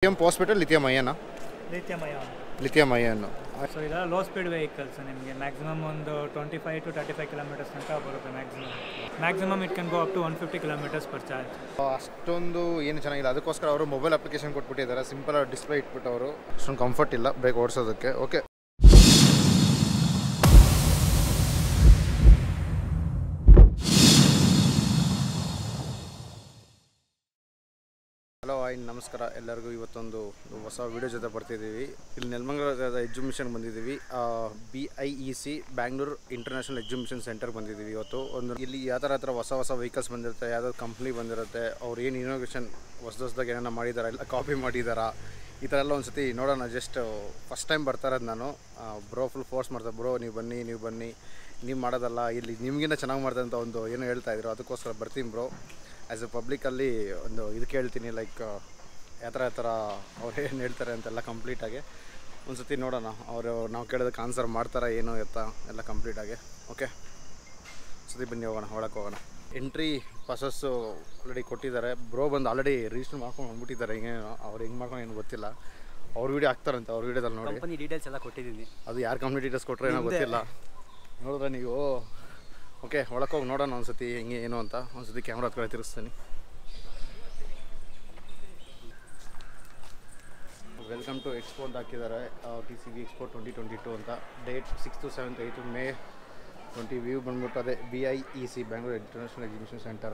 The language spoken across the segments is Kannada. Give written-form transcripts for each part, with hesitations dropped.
Lithium phosphate or lithium ion? Lithium ion. Lithium ion. So, these are low speed vehicles. Maximum on the 25 to 35 kilometers. Maximum it can go up to 150 kilometers per charge. Ashtondu mobile application simple display it comfort illa brake odisodake. Okay. Hello, I namaskara ellargu ivattondu hosa video jothe bartidivi illi Nelmangalada exhibition bandidivi BIEC Bengaluru International Exhibition Center bandidivi ivattu ondu illi yatara hosa vehicles bandirutte yada company bandirutte avaru yen innovation hosadaga enana madidara illa copy madidara itara ella onsati nodana just first time bartarad nanu bro full force martha bro nee banni nee madadalla illi nimgina chennaga martha anta ondu eno helta idro adukkosara bartin bro. As a public, complete okay. So entry passes already bro already register company details company details. Okay, I will not announce the camera. Welcome to Export TCV Export 2022. Date 6th to 7th, 8th May 20. View BIEC Bengaluru International Exhibition Center.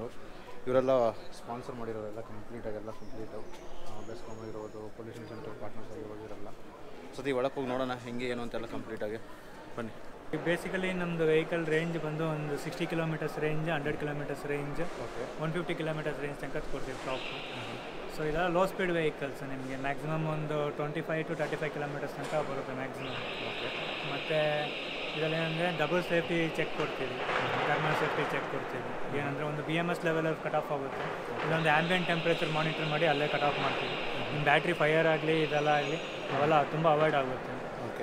You are sponsor complete. Best Pollution Center partners. So the Vodako complete. Basically, the vehicle range is 60 kilometers range, 100 kilometers range, okay. 150 kilometers range. So, these are low speed vehicles. Maximum on the 25 to 35 kilometers maximum. Okay. But double safety check, thermal safety check. On the BMS level of cut off, the ambient temperature monitor cut off. Battery fire avoid.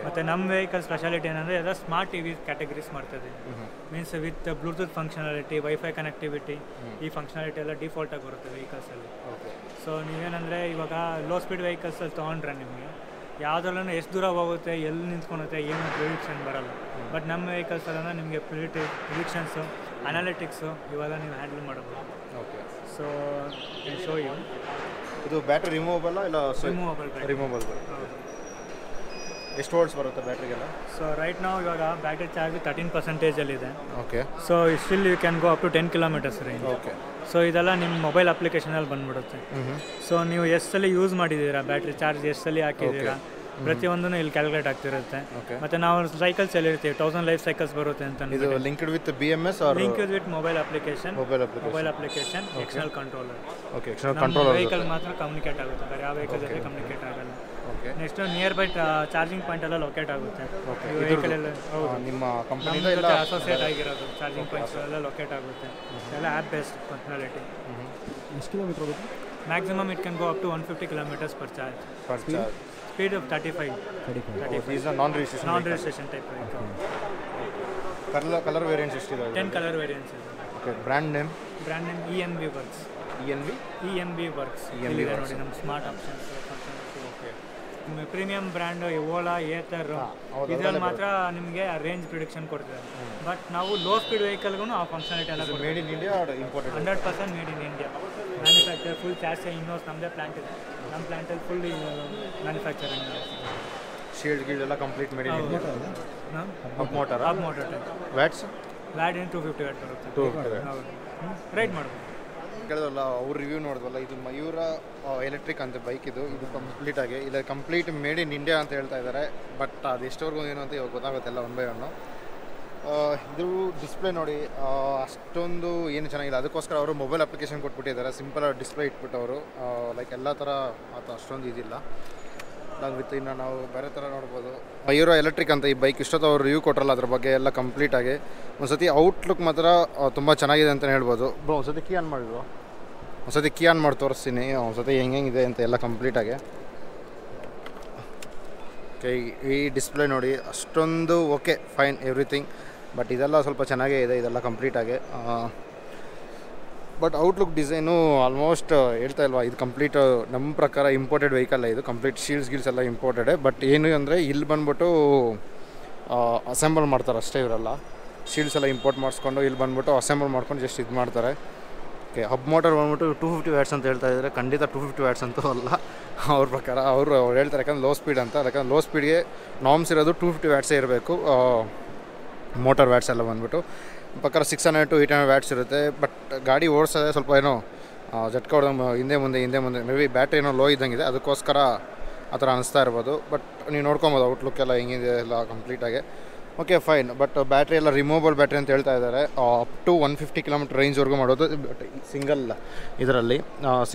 But the num vehicle speciality is smart TV categories. Means with Bluetooth functionality, Wi-Fi connectivity, this functionality is default to the vehicles. Okay. So, you have low speed vehicles. You have prediction. But num vehicles are predictions, analytics, you have handle. So, I can show you. Is the battery removable? Removable. Battery. So right now you are battery charge with 13%. Okay. So still you can go up to 10 kilometers range. Okay. So this is mobile application. So you use battery charge yesterday. Okay. Everyone will calculate. Okay. But now cycles 1000 life cycles. Is it linked with the BMS or? Linked with mobile application. Mobile application. Okay. External controller. Okay. External controller. Vehicle matra communicate communicate. Okay. Next to nearby charging point locate. Okay. Charging points locate. App based functionality. Maximum it can go up to 150 kilometers per charge. Speed of 35. 35. These are non-registration. Non-registration type. Color variants. 10 color variants. Okay. Brand name. Brand name EMB Works. EMB Works. EMB Works. Smart options. Premium brand, Evola, Aether, these are range prediction. But now low speed vehicle functionality. Is it made in India or imported? 100% made in India. Manufacture full charge in-house, plant is full manufacturing. Shield guild complete made in India. Hub motor. Watts? Watt in 250 watt. Right model. Review Mayura electric and the bike complete made in India, but the store display mobile application simple display like Mayura electric and the bike review complete outlook bro. Kian Martor complete again. Okay, display nodi, Astondu, okay, fine, everything. But Idala Solpachanage, Idala complete again. But outlook design almost ಹೇಳ್ತಾ ಇಲ್ವಾ ಇದು ಕಂಪ್ಲೀಟ್ ನಮ್ಮ ಪ್ರಕಾರ ಇಂಪೋರ್ಟೆಡ್ ವೆಹಿಕಲ್ ಇದು ಕಂಪ್ಲೀಟ್ ಶೀಲ್ಡ್ಸ್ ಗಿಲ್ಸ್ ಎಲ್ಲ ಇಂಪೋರ್ಟೆಡ್ ಬಟ್ ಏನು ಅಂದ್ರೆ ಇಲ್ಲಿ ಬಂದ್ಬಿಟ್ಟು ಅಸೆಂಬಲ್ ಮಾಡ್ತಾರೆ ಅಷ್ಟೇ ಇವರಲ್ಲ ಶೀಲ್ಡ್ಸ್ ಎಲ್ಲ ಇಂಪೋರ್ಟ್ ಮಾಡ್ಸ್ಕೊಂಡು ಇಲ್ಲಿ ಬಂದ್ಬಿಟ್ಟು ಅಸೆಂಬಲ್ ಮಾಡ್ಕೊಂಡು ಜಸ್ಟ್ ಇದು ಮಾಡ್ತಾರೆ ಓಕೆ ಹಬ್ ಮೋಟರ್ ಬಂದ್ಬಿಟ್ಟು 250 watts ಅಂತ ಹೇಳ್ತಾ ಇದ್ದಾರೆ ಖಂಡಿತ 250 watts ಅಂತೂ ಅಲ್ಲ ಅವ್ರ ಪ್ರಕಾರ ಅವರು ಹೇಳ್ತಾರೆ ಯಾಕಂದ್ರೆ ಲೋ ಸ್ಪೀಡ್ ಅಂತ ಯಾಕಂದ್ರೆ ಲೋ ಸ್ಪೀಡ್ಗೆ ನಾರ್ಮ್ಸ್ ಇರೋದು 250 watts ಇರಬೇಕು ಮೋಟರ್ ವ್ಯಾಟ್ಸ್ ಎಲ್ಲ ಬಂದ್ಬಿಟ್ಟು ಪಕ್ಕ 600 to 800 watts ಇರುತ್ತೆ ಬಟ್ ಗಾಡಿ ಓಡಿಸೋದೇ ಸ್ವಲ್ಪ ಏನೋ ಜಟ್ಕ ಹೊಡೆದಂಗೆ ಹಿಂದೆ ಮುಂದೆ ಮೇ ಬಿ ಬ್ಯಾಟ್ರಿ ಏನೋ ಲೋ ಇದ್ದಂಗಿದೆ ಅದಕ್ಕೋಸ್ಕರ ಆ ಥರ ಅನಿಸ್ತಾ ಇರ್ಬೋದು ಬಟ್ ನೀವು ನೋಡ್ಕೊಬೋದು ಔಟ್ಲುಕ್ ಎಲ್ಲ ಹೆಂಗಿದೆ ಎಲ್ಲ ಕಂಪ್ಲೀಟಾಗಿ ಓಕೆ ಫೈನ್ ಬಟ್ ಬ್ಯಾಟ್ರಿ ಎಲ್ಲ ರಿಮೂವಬಲ್ ಬ್ಯಾಟ್ರಿ ಅಂತ ಹೇಳ್ತಾ ಇದ್ದಾರೆ ಅಪ್ ಟು 150 km ರೇಂಜ್ವರೆಗೂ ಮಾಡೋದು ಬಟ್ ಸಿಂಗಲ್ ಇದರಲ್ಲಿ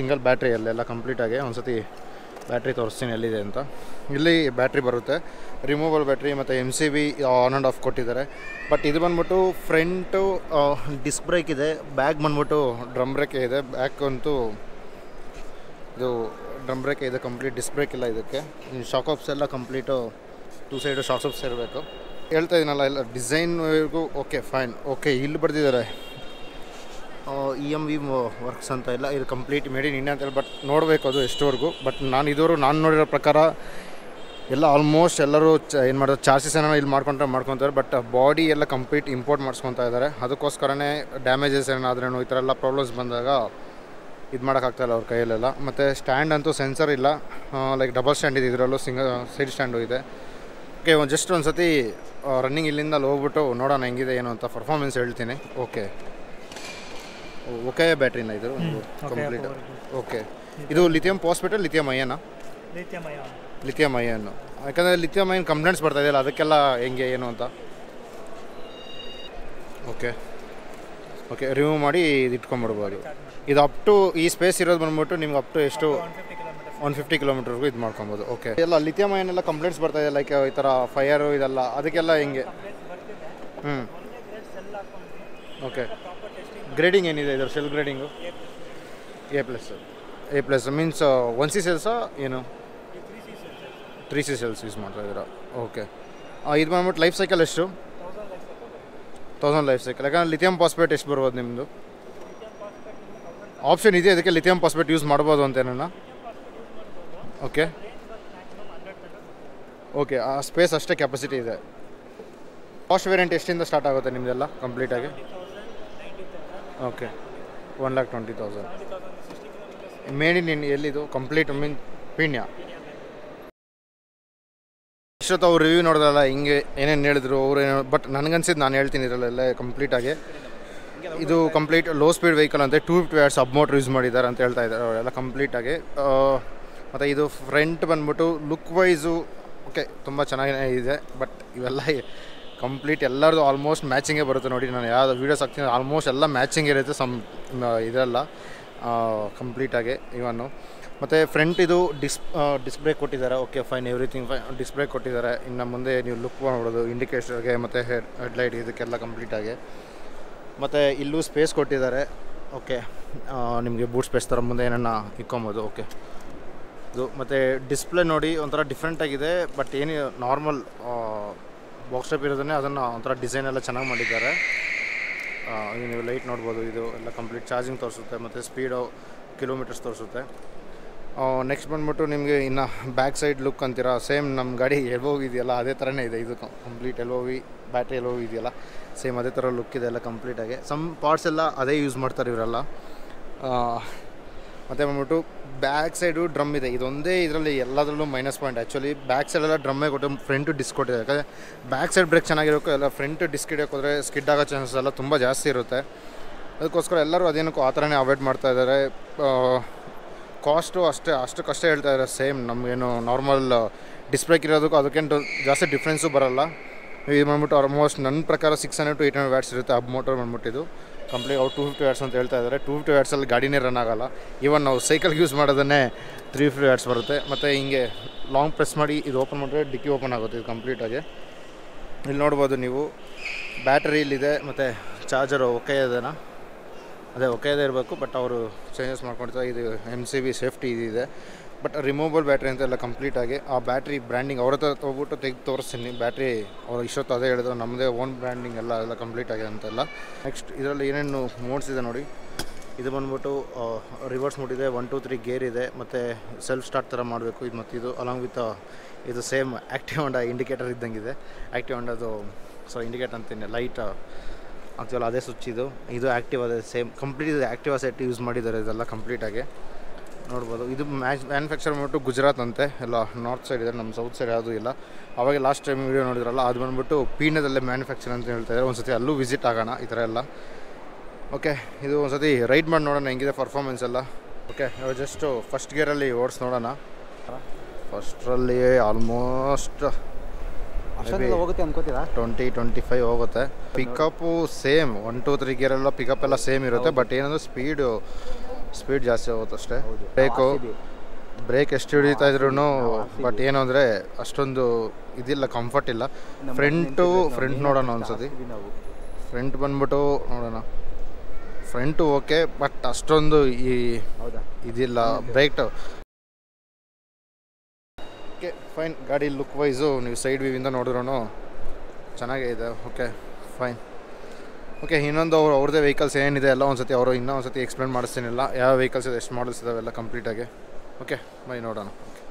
ಸಿಂಗಲ್ ಬ್ಯಾಟ್ರಿಯಲ್ಲೆಲ್ಲ ಕಂಪ್ಲೀಟಾಗಿ ಒಂದು ಸತಿ ಬ್ಯಾಟ್ರಿ ತೋರಿಸ್ತೀನಿ ಎಲ್ಲಿದೆ ಅಂತ ಇಲ್ಲಿ ಬ್ಯಾಟ್ರಿ ಬರುತ್ತೆ ರಿಮೂವಬಲ್ ಬ್ಯಾಟ್ರಿ ಮತ್ತು MCB ಆನ್ ಆ್ಯಂಡ್ ಆಫ್ ಕೊಟ್ಟಿದ್ದಾರೆ ಬಟ್ ಇದು ಬಂದ್ಬಿಟ್ಟು ಫ್ರಂಟು ಡಿಸ್ಕ್ ಬ್ರೇಕ್ ಇದೆ ಬ್ಯಾಕ್ ಬಂದ್ಬಿಟ್ಟು ಡ್ರಮ್ ಬ್ರೇಕೇ ಇದೆ ಬ್ಯಾಕ್ ಅಂತೂ ಇದು ಡ್ರಮ್ ಬ್ರೇಕೇ ಇದೆ ಕಂಪ್ಲೀಟ್ ಡಿಸ್ಕ್ ಬ್ರೇಕ್ ಇಲ್ಲ ಇದಕ್ಕೆ ಶಾಕಪ್ಸ್ ಎಲ್ಲ ಕಂಪ್ಲೀಟು 2 ಸೈಡು ಶಾಕಪ್ಸ್ ಇರಬೇಕು ಹೇಳ್ತಾ ಇದೀನಲ್ಲ ಎಲ್ಲ ಡಿಸೈನ್ಗೂ ಓಕೆ ಫೈನ್ ಓಕೆ ಇಲ್ಲಿ ಬರ್ತಿದ್ದಾರೆ EMB ವರ್ಕ್ಸ್ ಅಂತ ಇಲ್ಲ ಇದು ಕಂಪ್ಲೀಟ್ ಮೇಡ್ ಇನ್ ಇಂಡಿಯಾ ಅಂತೇಳಿ ಬಟ್ ನೋಡಬೇಕು ಅದು ಎಷ್ಟುವರೆಗೂ ಬಟ್ ನಾನು ಇದುವರೆಗೂ ನಾನು ನೋಡಿರೋ ಪ್ರಕಾರ ಎಲ್ಲ ಆಲ್ಮೋಸ್ಟ್ ಎಲ್ಲರೂ ಏನು ಮಾಡೋದು ಚಾರ್ಜಸ್ ಏನೋ ಇಲ್ಲಿ ಮಾಡ್ಕೊತಾರೆ ಬಟ್ ಬಾಡಿ ಎಲ್ಲ ಕಂಪ್ಲೀಟ್ ಇಂಪೋರ್ಟ್ ಮಾಡ್ಸ್ಕೊತಾ ಇದ್ದಾರೆ ಅದಕ್ಕೋಸ್ಕರನೇ ಡ್ಯಾಮೇಜಸ್ ಏನಾದ್ರೂ ಈ ಥರ ಎಲ್ಲ ಪ್ರಾಬ್ಲಮ್ಸ್ ಬಂದಾಗ ಇದು ಮಾಡೋಕ್ಕಾಗ್ತಾಯಿಲ್ಲ ಅವ್ರ ಕೈಯಲ್ಲೆಲ್ಲ ಮತ್ತು ಸ್ಟ್ಯಾಂಡ್ ಅಂತೂ ಸೆನ್ಸರ್ ಇಲ್ಲ ಲೈಕ್ ಡಬಲ್ ಸ್ಟ್ಯಾಂಡ್ ಇದೆ ಇದರಲ್ಲೂ ಸಿಂಗಲ್ ಸೈಡ್ ಸ್ಟ್ಯಾಂಡು ಇದೆ ಓಕೆ ಜಸ್ಟ್ ಒಂದು ಸತಿ ರನ್ನಿಂಗ್ ಇಲ್ಲಿಂದ ಅಲ್ಲಿ ಹೋಗ್ಬಿಟ್ಟು ನೋಡೋಣ ಹೆಂಗಿದೆ ಏನು ಅಂತ ಪರ್ಫಾರ್ಮೆನ್ಸ್ ಹೇಳ್ತೀನಿ ಓಕೆ ಓಕೆ ಬ್ಯಾಟ್ರಿನ ಇದು ಕಂಪ್ಲೀಟ್ ಓಕೆ ಇದು ಲಿಥಿಯಂ ಪಾಸ್ಪೇಟು ಲಿಥಿಯಂ ಅಯಾನು ಯಾಕಂದರೆ ಲಿಥಿಯಂ ಅಯಾನ್ ಕಂಪ್ಲೇಂಟ್ಸ್ ಬರ್ತಾ ಇದೆಯಲ್ಲ ಅದಕ್ಕೆಲ್ಲ ಹೆಂಗೆ ಏನು ಅಂತ ಓಕೆ ಓಕೆ ರಿಮೂವ್ ಮಾಡಿ ಇದು ಇಟ್ಕೊಂಡ್ಬಿಡ್ಬೋದು ಇದು ಅಪ್ ಟು ಈ ಸ್ಪೇಸ್ ಇರೋದು ಬಂದ್ಬಿಟ್ಟು ನಿಮ್ಗೆ ಅಪ್ ಟು ಎಷ್ಟು 150 km ಇದು ಮಾಡ್ಕೊಬೋದು ಓಕೆ ಎಲ್ಲ ಲಿಥಿಯಂ ಅಯಾನ್ ಎಲ್ಲ ಕಂಪ್ಲೇಂಟ್ಸ್ ಬರ್ತಾ ಇದೆ ಲೈಕ್ ಈ ಥರ ಫೈರು ಇದೆಲ್ಲ ಅದಕ್ಕೆಲ್ಲ ಹೆಂಗೆ ಹ್ಞೂ ಓಕೆ ಗ್ರೇಡಿಂಗ್ ಏನಿದೆ ಇದರ cell grading A plus means 1C cells ಏನು 3C cells ಯೂಸ್ ಮಾಡ್ತಾ ಇದ್ದೀರಾ ಓಕೆ ಇದು ಬಂದ್ಬಿಟ್ಟು ಲೈಫ್ ಸೈಕಲ್ ಎಷ್ಟು 1000 ಲೈಫ್ ಸೈಕಲ್ ಯಾಕಂದರೆ ಲಿಥಿಯಂ ಫಾಸ್ಫೇಟ್ ಎಷ್ಟು ಬರ್ಬೋದು ನಿಮ್ಮದು ಆಪ್ಷನ್ ಇದೆ ಅದಕ್ಕೆ ಲಿಥಿಯಂ ಫಾಸ್ಫೇಟ್ ಯೂಸ್ ಮಾಡ್ಬೋದು ಅಂತ ಏನನ್ನ ಓಕೆ ಓಕೆ ಆ ಸ್ಪೇಸ್ ಅಷ್ಟೇ ಕೆಪಾಸಿಟಿ ಇದೆ ಕಾಸ್ಟ್ ವೇರಿಯಂಟ್ ಎಷ್ಟಿಂದ ಸ್ಟಾರ್ಟ್ ಆಗುತ್ತೆ ನಿಮ್ಮದೆಲ್ಲ ಕಂಪ್ಲೀಟಾಗಿ ಓಕೆ 1,20,000 ಮೇಡ್ ಇನ್ ಇಂಡಿಯಾ ಎಲ್ಲಿದು ಕಂಪ್ಲೀಟ್ ಮೀನ್ ಪೀಣ್ಯ ಇಷ್ಟೊತ್ತು ಅವ್ರು ರಿವ್ಯೂ ನೋಡಿದ್ರಲ್ಲ ಹಿಂಗೆ ಏನೇನು ಹೇಳಿದ್ರು ಅವರು ಏನೋ ಬಟ್ ನನಗನ್ಸಿದ್ದು ನಾನು ಹೇಳ್ತೀನಿ ಇದರಲ್ಲೆಲ್ಲ ಕಂಪ್ಲೀಟಾಗಿ ಇದು ಕಂಪ್ಲೀಟ್ ಲೋ ಸ್ಪೀಡ್ ವೆಹಿಕಲ್ ಅಂತ 250 watts ಹಬ್ ಮೋಟರ್ ಯೂಸ್ ಮಾಡಿದ್ದಾರೆ ಅಂತ ಹೇಳ್ತಾ ಇದ್ದಾರೆ ಅವರೆಲ್ಲ ಕಂಪ್ಲೀಟಾಗಿ ಮತ್ತು ಇದು ಫ್ರಂಟ್ ಬಂದ್ಬಿಟ್ಟು ಲುಕ್ ವೈಸು ಓಕೆ ತುಂಬ ಚೆನ್ನಾಗೇ ಇದೆ ಬಟ್ ಇವೆಲ್ಲ ಕಂಪ್ಲೀಟ್ ಎಲ್ಲರದು ಆಲ್ಮೋಸ್ಟ್ ಮ್ಯಾಚಿಂಗೇ ಬರುತ್ತೆ ನೋಡಿ ನಾನು ಯಾವ್ದು ವೀಡಿಯೋಸ್ ಹಾಕ್ತೀನಿ ಆಲ್ಮೋಸ್ಟ್ ಎಲ್ಲ ಮ್ಯಾಚಿಂಗ್ ಇರುತ್ತೆ ಇದೆಲ್ಲ ಕಂಪ್ಲೀಟಾಗಿ ಇವನು ಮತ್ತು ಫ್ರಂಟ್ ಇದು ಡಿಸ್ಕ್ ಬ್ರೇಕ್ ಕೊಟ್ಟಿದ್ದಾರೆ okay fine everything fine disc brake ಕೊಟ್ಟಿದ್ದಾರೆ ಇನ್ನು ಮುಂದೆ ನೀವು ಲುಕ್ ನೋಡೋದು ಇಂಡಿಕೇಟರ್ಗೆ ಮತ್ತು ಹೆಡ್ಲೈಟ್ ಇದಕ್ಕೆಲ್ಲ ಕಂಪ್ಲೀಟಾಗಿ ಮತ್ತು ಇಲ್ಲೂ ಸ್ಪೇಸ್ ಕೊಟ್ಟಿದ್ದಾರೆ ಓಕೆ ನಿಮಗೆ ಬೂಟ್ ಸ್ಪೇಸ್ ಥರ ಮುಂದೆ ಏನನ್ನ ಇಕ್ಕೊಂಬೋದು ಓಕೆ ಇದು ಮತ್ತು ಡಿಸ್ಪ್ಲೇ ನೋಡಿ ಒಂಥರ ಡಿಫ್ರೆಂಟಾಗಿದೆ ಬಟ್ ಏನು ನಾರ್ಮಲ್ ಬಾಕ್ಸ್ ಟೈಪ್ ಇರೋದನ್ನೇ ಅದನ್ನು ಒಂಥರ ಡಿಸೈನ್ ಎಲ್ಲ ಚೆನ್ನಾಗಿ ಮಾಡಿದ್ದಾರೆ ನೀವು ಲೈಟ್ ನೋಡ್ಬೋದು ಇದು ಎಲ್ಲ ಕಂಪ್ಲೀಟ್ ಚಾರ್ಜಿಂಗ್ ತೋರಿಸುತ್ತೆ ಮತ್ತು ಸ್ಪೀಡು ಕಿಲೋಮೀಟರ್ಸ್ ತೋರಿಸುತ್ತೆ ನೆಕ್ಸ್ಟ್ ಬಂದ್ಬಿಟ್ಟು ನಿಮಗೆ ಇನ್ನು ಬ್ಯಾಕ್ ಸೈಡ್ ಲುಕ್ ಅಂತೀರಾ ಸೇಮ್ ನಮ್ಮ ಗಾಡಿ ಎಲ್ಬೋಗಿದೆಯಲ್ಲ ಅದೇ ಥರನೇ ಇದೆ ಇದು ಕಂಪ್ಲೀಟ್ ಎಲ್ಬೋಗಿ ಬ್ಯಾಟ್ರಿ ಎಲ್ಬೋಗಿದೆಯಲ್ಲ ಸೇಮ್ ಅದೇ ಥರ ಲುಕ್ ಇದೆ ಎಲ್ಲ ಕಂಪ್ಲೀಟಾಗಿ ಸಮ್ ಪಾರ್ಟ್ಸ್ ಎಲ್ಲ ಅದೇ ಯೂಸ್ ಮಾಡ್ತಾರೆ ಇವರೆಲ್ಲ ಮತ್ತು ಬಂದ್ಬಿಟ್ಟು ಬ್ಯಾಕ್ ಸೈಡು ಡ್ರಮ್ ಇದೆ ಇದೊಂದೇ ಇದರಲ್ಲಿ ಎಲ್ಲದರಲ್ಲೂ ಮೈನಸ್ ಪಾಯಿಂಟ್ ಆ್ಯಕ್ಚುಲಿ ಬ್ಯಾಕ್ ಸೈಡೆಲ್ಲ ಡ್ರಮ್ಮೇ ಕೊಟ್ಟು ಫ್ರಂಟು ಡಿಸ್ಕ್ ಕೊಟ್ಟಿದೆ ಯಾಕಂದರೆ ಬ್ಯಾಕ್ ಸೈಡ್ ಬ್ರೇಕ್ ಚೆನ್ನಾಗಿರಬೇಕು ಎಲ್ಲ ಫ್ರಂಟ್ ಡಿಸ್ಕ್ ಹಿಡಿಯೋಕೆ ಹೋದರೆ ಸ್ಕಿಡ್ ಆಗೋ ಚಾನ್ಸಸ್ ಎಲ್ಲ ತುಂಬ ಜಾಸ್ತಿ ಇರುತ್ತೆ ಅದಕ್ಕೋಸ್ಕರ ಎಲ್ಲರೂ ಅದೇನಕ್ಕೂ ಆ ಥರನೇ ಅವಾಯ್ಡ್ ಮಾಡ್ತಾ ಇದ್ದಾರೆ ಕಾಸ್ಟು ಅಷ್ಟಕ್ಕಷ್ಟೇ ಹೇಳ್ತಾ ಇದ್ದಾರೆ ಸೇಮ್ ನಮಗೇನು ನಾರ್ಮಲ್ ಡಿಸ್ಬ್ರೇಕ್ ಇರೋದಕ್ಕೂ ಅದಕ್ಕೇನು ಜಾಸ್ತಿ ಡಿಫ್ರೆನ್ಸು ಬರೋಲ್ಲ ಇದು ಬಂದ್ಬಿಟ್ಟು ಆಲ್ಮೋಸ್ಟ್ ನನ್ನ ಪ್ರಕಾರ 600 to 800 watts ಇರುತ್ತೆ ಹಬ್ ಮೋಟರ್ ಬಂದ್ಬಿಟ್ಟಿದ್ದು ಕಂಪ್ಲೀಟ್ ಅವ್ರು 250 watts ಅಂತ ಹೇಳ್ತಾ ಇದ್ದಾರೆ 250 wattsಲ್ಲಿ ಗಾಡಿನೇ ರನ್ ಆಗೋಲ್ಲ ಈವನ್ ನಾವು ಸೈಕಲ್ ಯೂಸ್ ಮಾಡೋದನ್ನೇ 350 watts ಬರುತ್ತೆ ಮತ್ತು ಹಿಂಗೆ ಲಾಂಗ್ ಪ್ರೆಸ್ ಮಾಡಿ ಇದು ಓಪನ್ ಮಾಡಿದ್ರೆ ಡಿಕ್ಕಿ ಓಪನ್ ಆಗುತ್ತೆ ಇದು ಕಂಪ್ಲೀಟಾಗಿ ಇಲ್ಲಿ ನೋಡ್ಬೋದು ನೀವು ಬ್ಯಾಟ್ರಿ ಇಲ್ಲಿದೆ ಮತ್ತು ಚಾರ್ಜರು ಓಕೆ ಇದೆನಾ ಅದೇ ಓಕೆ ಇದೆ ಇರಬೇಕು ಬಟ್ ಅವರು ಚೇಂಜಸ್ ಮಾಡ್ಕೊಳ್ತಾರೆ ಇದು MCB ಸೇಫ್ಟಿ ಇದಿದೆ ಬಟ್ ರಿಮೂವಬಲ್ ಬ್ಯಾಟ್ರಿ ಅಂತೆಲ್ಲ ಕಂಪ್ಲೀಟಾಗಿ ಆ ಬ್ಯಾಟ್ರಿ ಬ್ರ್ಯಾಂಡಿಂಗ್ ಅವ್ರ ಹತ್ರ ಹೋಗ್ಬಿಟ್ಟು ತೆಗೆದು ತೋರಿಸ್ತೀನಿ ಬ್ಯಾಟ್ರಿ ಅವ್ರು ಇಷ್ಟೊತ್ತು ಅದೇ ಹೇಳಿದ್ರು ನಮ್ಮದೇ ಓನ್ ಬ್ರ್ಯಾಂಡಿಂಗ್ ಎಲ್ಲ ಕಂಪ್ಲೀಟ್ ಆಗಿದೆ ಅಂತೆಲ್ಲ ನೆಕ್ಸ್ಟ್ ಇದರಲ್ಲಿ ಏನೇನು ಮೋಡ್ಸ್ ಇದೆ ನೋಡಿ ಇದು ಬಂದ್ಬಿಟ್ಟು ರಿವರ್ಸ್ ಮೋಡ್ ಇದೆ 1 2 3 ಗೇರ್ ಇದೆ ಮತ್ತೆ ಸೆಲ್ಫ್ ಸ್ಟಾರ್ಟ್ ತರ ಮಾಡಬೇಕು ಇದು ಮತ್ತೆ ಇದು ಅಲಾಂಗ್ ವಿತ್ ಇದು ಸೇಮ್ ಆಕ್ಟಿವ್ ಆಂಡ ಇಂಡಿಕೇಟರ್ ಇದ್ದಂಗೆ ಇದೆ ಆಕ್ಟಿವ್ ಆಂಡದು ಸೊ ಇಂಡಿಕೇಟರ್ ಅಂತೀನಿ ಲೈಟ್ ಆಕ್ಚುಲಿ ಅದೇ ಸ್ವಿಚ್ ಇದು ಇದು ಆಕ್ಟಿವ್ ಅದೇ ಸೇಮ್ ಕಂಪ್ಲೀಟ್ ಇದು ಆಕ್ಟಿವ್ ಸೆಟ್ ಯೂಸ್ ಮಾಡಿದ್ದಾರೆ ಇದೆಲ್ಲ ಕಂಪ್ಲೀಟ್ ಆಗಿ ನೋಡ್ಬೋದು ಇದು ಮ್ಯಾನುಫ್ಯಾಕ್ಚರ್ ಬಂದ್ಬಿಟ್ಟು ಗುಜರಾತ್ ಅಂತೆ ಎಲ್ಲ ನಾರ್ತ್ ಸೈಡ್ ಇದೆ ನಮ್ಮ ಸೌತ್ ಸೈಡ್ ಯಾವುದೂ ಇಲ್ಲ ಅವಾಗ ಲಾಸ್ಟ್ ಟೈಮ್ ವೀಡಿಯೋ ನೋಡಿದ್ರಲ್ಲ ಅದು ಬಂದ್ಬಿಟ್ಟು ಪೀಣ್ಯದಲ್ಲೇ ಮ್ಯಾನುಫ್ಯಾಕ್ಚರ್ ಅಂತ ಹೇಳ್ತಾ ಇದ್ದಾರೆ ಒಂದು ಸತಿ ಅಲ್ಲೂ ವಿಸಿಟ್ ಆಗೋಣ ಈ ಥರ ಎಲ್ಲ ಓಕೆ ಇದು ಒಂದು ಸತಿ ರೈಡ್ ಮಾಡಿ ನೋಡೋಣ ಹೆಂಗಿದೆ ಪರ್ಫಾರ್ಮೆನ್ಸ್ ಎಲ್ಲ ಓಕೆ ಜಸ್ಟು ಫಸ್ಟ್ ಗೇರಲ್ಲಿ ಓಡಿಸಿ ನೋಡೋಣ ಫಸ್ಟ್ರಲ್ಲಿ ಆಲ್ಮೋಸ್ಟ್ ಹೋಗುತ್ತೆ ಅನ್ಕೋತೀರಾ 20-25 ಹೋಗುತ್ತೆ ಪಿಕಪ್ಪು ಸೇಮ್ 1 2 3 ಗೇರೆಲ್ಲ ಪಿಕಪ್ ಎಲ್ಲ ಸೇಮ್ ಇರುತ್ತೆ ಬಟ್ ಏನಂದ್ರೆ ಸ್ಪೀಡ್ ಜಾಸ್ತಿ ಆಗುತ್ತೆ ಅಷ್ಟೇ ಬ್ರೇಕ್ ಎಷ್ಟು ಹಿಡಿತಾ ಇದ್ರು ಬಟ್ ಏನು ಅಂದರೆ ಅಷ್ಟೊಂದು ಇದಿಲ್ಲ ಕಂಫರ್ಟ್ ಇಲ್ಲ ಫ್ರಂಟ್ ನೋಡೋಣ ಅನ್ಸತಿ ಫ್ರಂಟ್ ಬಂದ್ಬಿಟ್ಟು ನೋಡೋಣ ಫ್ರಂಟು ಓಕೆ ಬಟ್ ಅಷ್ಟೊಂದು ಈ ಇದಿಲ್ಲ ಬ್ರೇಕ್ ಓಕೆ ಫೈನ್ ಗಾಡಿ ಲುಕ್ ವೈಸು ನೀವು ಸೈಡ್ ವ್ಯೂವಿಂದ ನೋಡಿದ್ರೂ ಚೆನ್ನಾಗೇ ಇದೆ ಓಕೆ ಫೈನ್ ಓಕೆ ಇನ್ನೊಂದು ಅವ್ರದ್ದೇ ವೆಹಿಕಲ್ಸ್ ಏನಿದೆ ಎಲ್ಲ ಒಂದು ಸತಿ ಅವರು ಇನ್ನೂ ಒಂದು ಸತಿ ಎಕ್ಸ್ಪ್ಲೇನ್ ಮಾಡಿಸ್ತೀನಿಲ್ಲ ಯಾವ ವೆಹಿಕಲ್ಸ್ ಇದೆ ಎಷ್ಟು ಮಾಡಲ್ಸ್ ಇದಾವೆಲ್ಲ ಕಂಪ್ಲೀಟಾಗಿ ಓಕೆ ಬೈ ನೋಡೋಣ ಓಕೆ